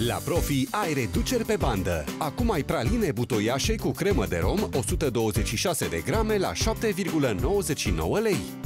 La Profi ai reduceri pe bandă. Acum ai praline butoiașe cu cremă de rom 126 de grame la 7,99 lei.